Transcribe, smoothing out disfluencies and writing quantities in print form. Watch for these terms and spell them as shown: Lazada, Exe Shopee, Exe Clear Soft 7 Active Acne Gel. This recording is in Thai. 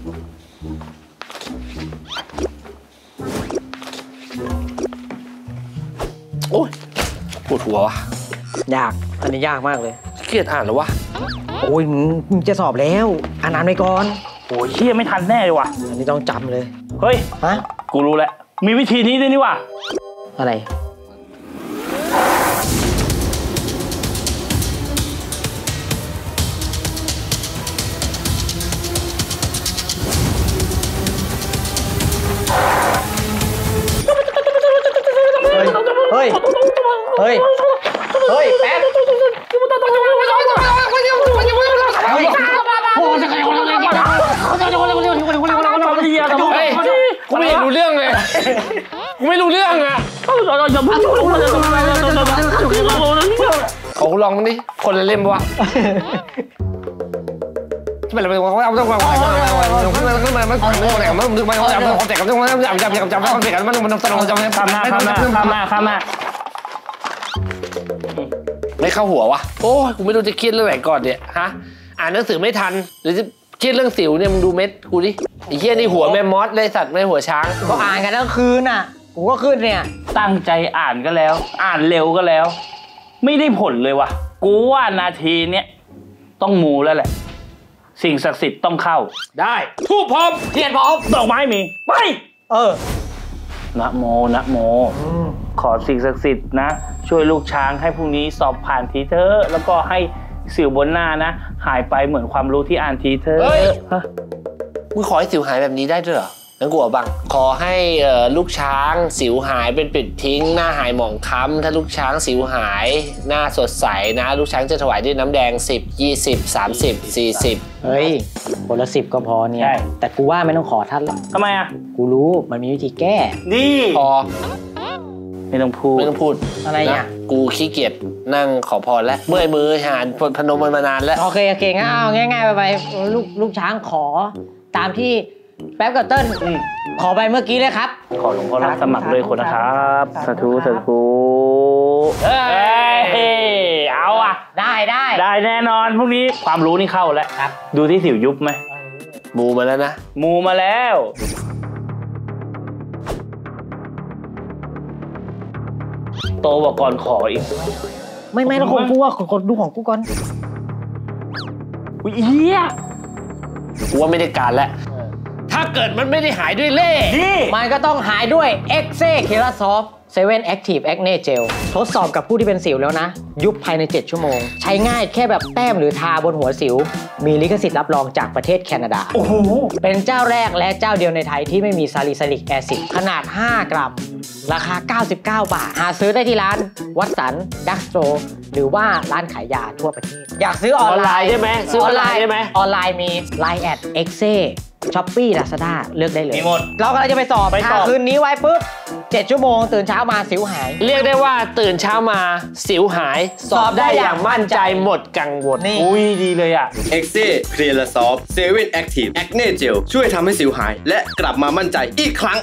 โอ้ยปวดหัววะยากอันนี้ยากมากเลยเครียดอ่านหรอวะโอ้ยมึงจะสอบแล้วอ่านไปก่อนโอ้ยเชี่ยไม่ทันแน่เลยวะอันนี้ต้องจำเลยเฮ้ยฮะกูรู้แล้วมีวิธีนี้ด้วยนี่วะอะไรเฮ้ยแป๊บกูไม่รู้เรื่องเลยกูไม่รู้เรื่องอ่ะเขาลองดิคนละเล่มวะที่เป็นอะไรเป็นเขาเอาต้องความความไม่เข้าหัววะโอ้กูไม่รู้จะเครียดเรื่องไหนก่อนเนี่ยฮะอ่านหนังสือไม่ทันหรือจะเครียดเรื่องสิวเนี่ยมึงดูเม็ดกูดิไอ้เหี้ยนี่หัวแมมมอสเลยสัตว์ไม่หัวช้างก็อ่านกันทั้งคืนอ่ะกูก็ขึ้นเนี่ยตั้งใจอ่านก็แล้วอ่านเร็วก็แล้วไม่ได้ผลเลยวะกูว่านาทีเนี้ยต้องมูแล้วแหละสิ่งศักดิ์สิทธิ์ต้องเข้าได้ทูบพร้อมเทียนพร้อมดอกไม้มีไปนะโมนะโมขอสิ่งศักดิ์สิทธิ์นะช่วยลูกช้างให้พรุ่งนี้สอบผ่านทีเธอแล้วก็ให้สิวบนหน้านะหายไปเหมือนความรู้ที่อ่านทีเธอมึงขอให้สิวหายแบบนี้ได้ด้วยเหรองั้นกูเอาบ้างขอให้ลูกช้างสิวหายเป็นปิดทิ้งหน้าหายหมองค้ำถ้าลูกช้างสิวหายหน้าสดใสนะลูกช้างจะถวายด้วยน้ำแดง10 20 30 40เฮ้ยคนละ10ก็พอเนี่ยแต่กูว่าไม่ต้องขอท่านหรอกทำไมอ่ะกูรู้มันมีวิธีแก้นี่พอไม่ต้องพูดอะไรเนี่ยกูขี้เกียจนั่งขอพรแล้วเมื่อยมือหาพนมมันมานานแล้วโอเคงั้นเอาง่ายๆไปลูกช้างขอตามที่แป๊บกับเติ้ลขอไปเมื่อกี้เลยครับขอหลวงพ่อรับสมัครเลยคนนะครับสาธุสาธุเอ้ยเอาอะได้แน่นอนพวกนี้ความรู้นี่เข้าแล้วครับดูที่สิวยุบไหมมูมาแล้วโตกว่าก่อนขออีกไม่แล้วของกูว่าขอดูของกูก่อนอุ้ยเฮียกูว่าไม่ได้การแล้วถ้าเกิดมันไม่ได้หายด้วยเล่มันก็ต้องหายด้วยเอ็กเซเคราซอฟ7 Active Acne Gel ทดสอบกับผู้ที่เป็นสิวแล้วนะยุบภายใน7ชั่วโมงใช้ง่ายแค่แบบแต้มหรือทาบนหัวสิวมีลิขสิทธิ์รับรองจากประเทศแคนาดาโอ้โหเป็นเจ้าแรกและเจ้าเดียวในไทยที่ไม่มีซาลิซิลิกแอซิดขนาด5กรัมราคา99บาทหาซื้อได้ที่ร้านวัตสันดักโซหรือว่าร้านขายยาทั่วประเทศอยากซื้อออนไลน์ใช่ไหมซื้อออนไลน์ใช่ไหมออนไลน์มี Line at Exe Shopee Lazada เลือกได้เลยมีหมดเราก็จะไปสอบถ้าคืนนี้ไว้ปุ๊บ7ชั่วโมงตื่นเช้ามาสิวหายเรียกได้ว่าตื่นเช้ามาสิวหายสอบได้อย่างมั่นใจหมดกังวลอุ้ยดีเลยอ่ะ Exe Clear Soft 7 Active Acne Gel ช่วยทำให้สิวหายและกลับมามั่นใจอีกครั้ง